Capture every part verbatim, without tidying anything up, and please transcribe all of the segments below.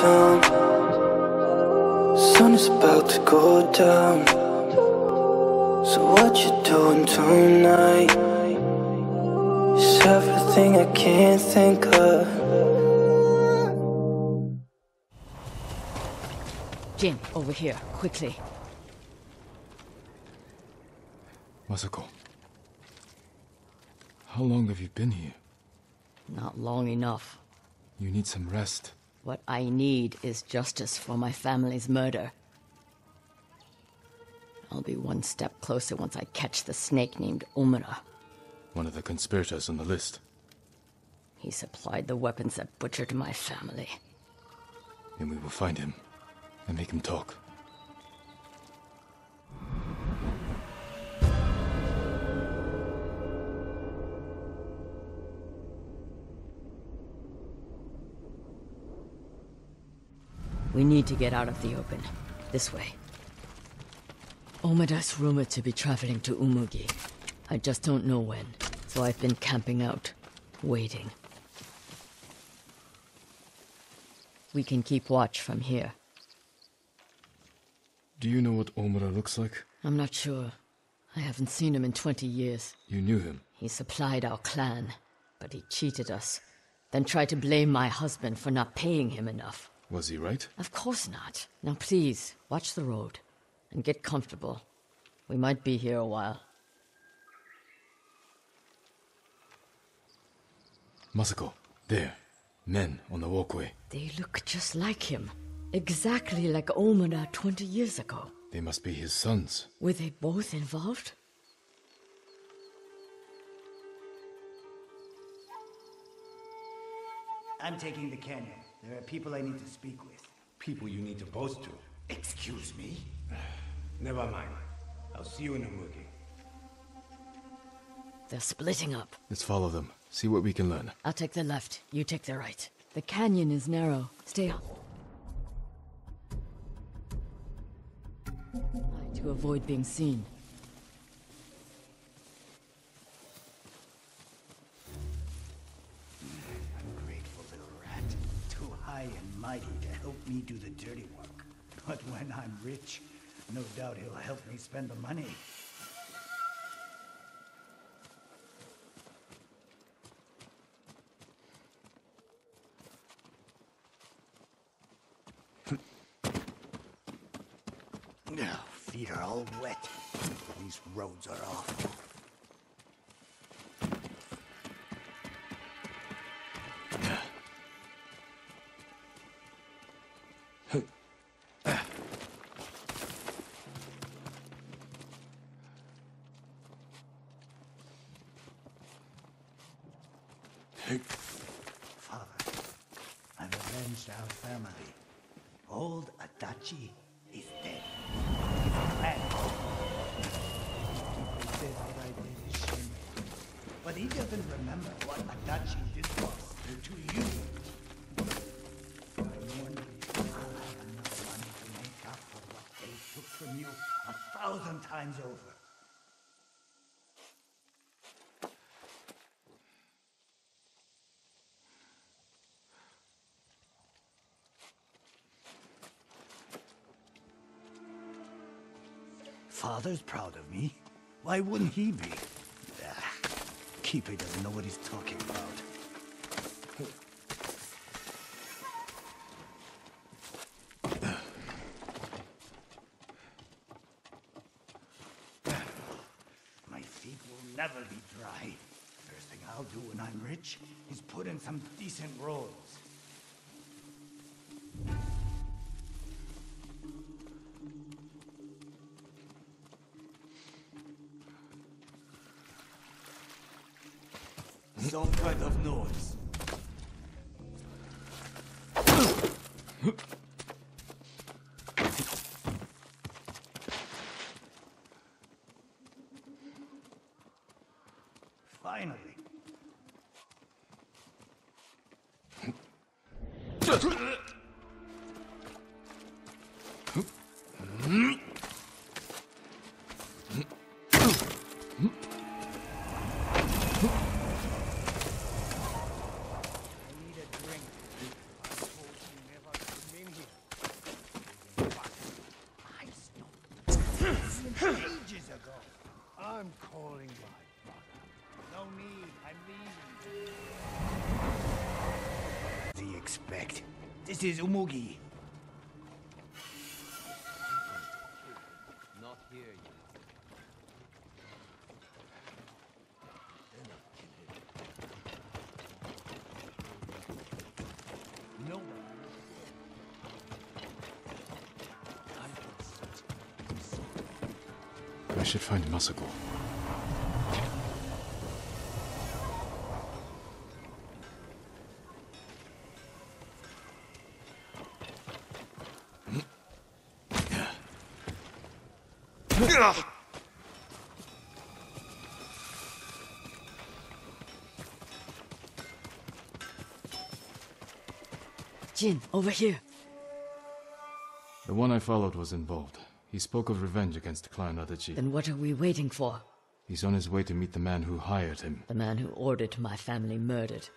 down. Sun is about to go down. So what you doing tonight? It's everything I can't think of. Jin, over here, quickly. Masako, how long have you been here? Not long enough. You need some rest. What I need is justice for my family's murder. I'll be one step closer once I catch the snake named Omura. One of the conspirators on the list. He supplied the weapons that butchered my family. And we will find him and make him talk. We need to get out of the open. This way. Omada's rumored to be traveling to Umugi. I just don't know when, so I've been camping out, waiting. We can keep watch from here. Do you know what Omura looks like? I'm not sure. I haven't seen him in twenty years. You knew him? He supplied our clan, but he cheated us, then tried to blame my husband for not paying him enough. Was he right? Of course not. Now please, watch the road, and get comfortable. We might be here a while. Masako, there. Men on the walkway. They look just like him. Exactly like Omena twenty years ago. They must be his sons. Were they both involved? I'm taking the canyon. There are people I need to speak with. People you need to boast to? Excuse me? Never mind. I'll see you in Umugi. They're splitting up. Let's follow them. See what we can learn. I'll take the left. You take the right. The canyon is narrow. Stay up. To avoid being seen. And mighty to help me do the dirty work. But when I'm rich, no doubt he'll help me spend the money. Now, feet are all wet. These roads are awful. Father, I've avenged our family. Old Adachi is dead. He's a man. He said what I did is shameful. But he doesn't remember what Adachi did was to you. I warn you, I'll have enough money to make up for what they took from you a thousand times over. Father's proud of me. Why wouldn't he be? Ah, Keeper doesn't know what he's talking about. My feet will never be dry. First thing I'll do when I'm rich is put in some decent roads. Some kind of noise. Finally. I I'm calling my brother. No need, I'm leaving. What do you expect? This is Umugi. Not here yet. I should find Masako. Jin, over here. The one I followed was involved. He spoke of revenge against Clan Adachi. Then what are we waiting for? He's on his way to meet the man who hired him. The man who ordered my family murdered.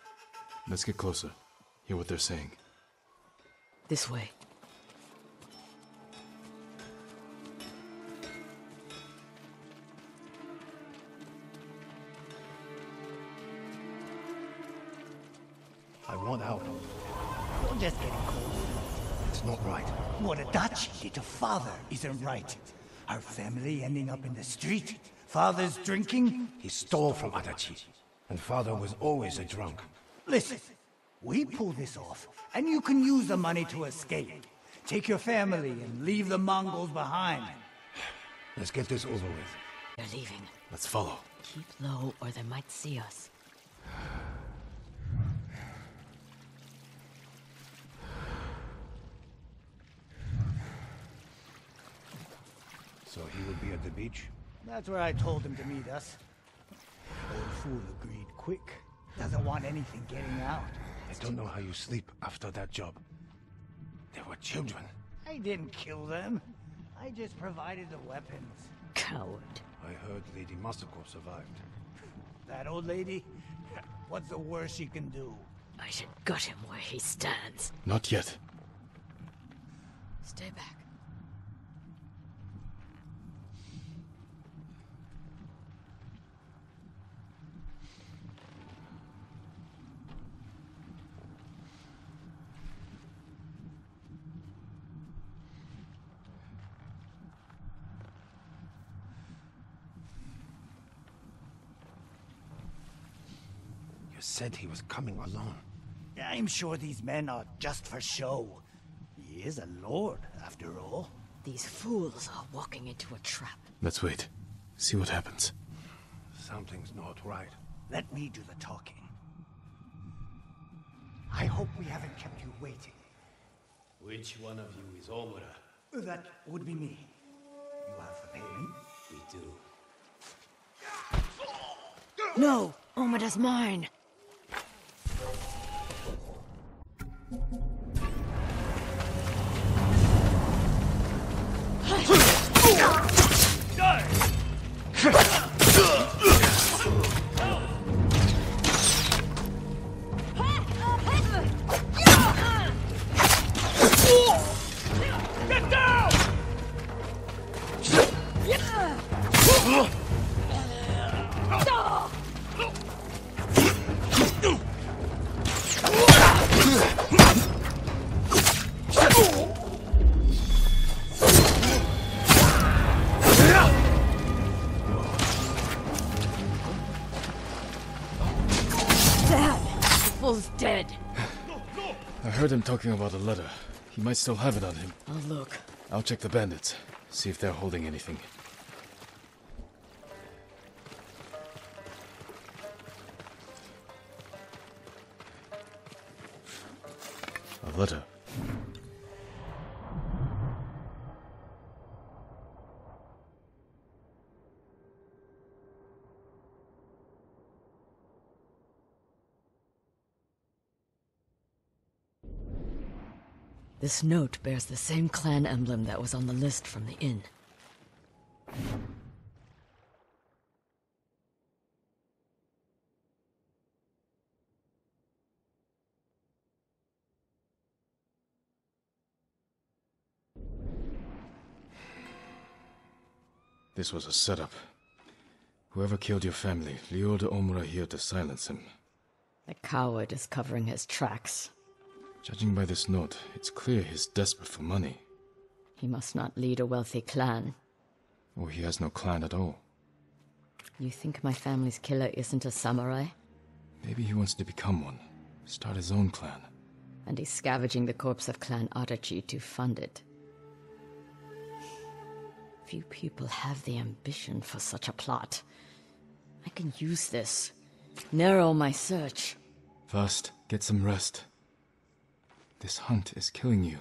Let's get closer. Hear what they're saying. This way. I want out. Don't just get cold. It's not right. What Adachi did to father isn't right. Our family ending up in the street. Father's drinking. He stole from Adachi. And father was always a drunk. Listen, we pull this off, and you can use the money to escape. Take your family and leave the Mongols behind. Let's get this over with. They're leaving. Let's follow. Keep low or they might see us. So he would be at the beach? That's where I told him to meet us. The old fool agreed quick. Doesn't want anything getting out. I don't know how you sleep after that job. They were children. I didn't kill them. I just provided the weapons. Coward. I heard Lady Masako survived. That old lady? What's the worst she can do? I should gut him where he stands. Not yet. Stay back. Said he was coming alone. I'm sure these men are just for show. He is a lord, after all. These fools are walking into a trap. Let's wait. See what happens. Something's not right. Let me do the talking. I hope we haven't kept you waiting. Which one of you is Omura? That would be me. You have the payment? We do. No! Omada's mine! I heard him talking about a letter. He might still have it on him. I'll look. I'll check the bandits. See if they're holding anything. A letter. This note bears the same clan emblem that was on the list from the inn. This was a setup. Whoever killed your family lured Omura here to silence him. The coward is covering his tracks. Judging by this note, it's clear he's desperate for money. He must not lead a wealthy clan. Or he has no clan at all. You think my family's killer isn't a samurai? Maybe he wants to become one. Start his own clan. And he's scavenging the corpse of Clan Adachi to fund it. Few people have the ambition for such a plot. I can use this. Narrow my search. First, get some rest. This hunt is killing you.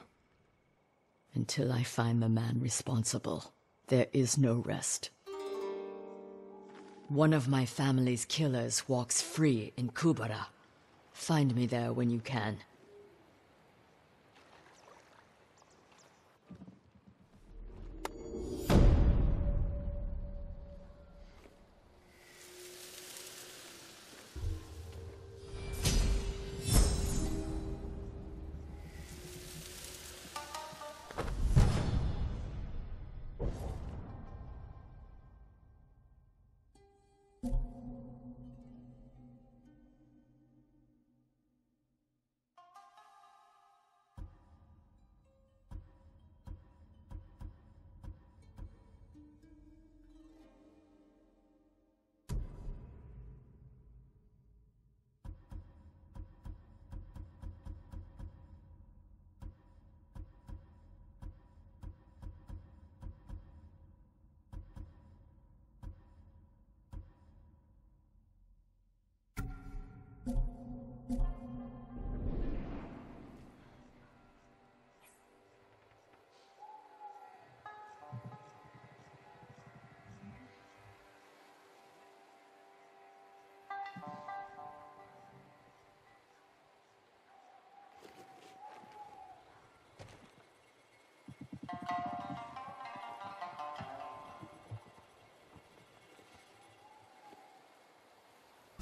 Until I find the man responsible, there is no rest. One of my family's killers walks free in Kubara. Find me there when you can.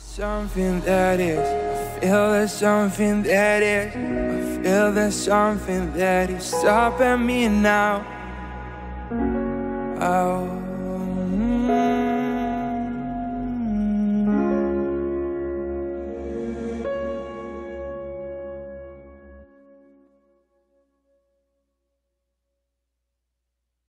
Something that is, I feel there's something that is, I feel there's something that is stopping me now. Oh.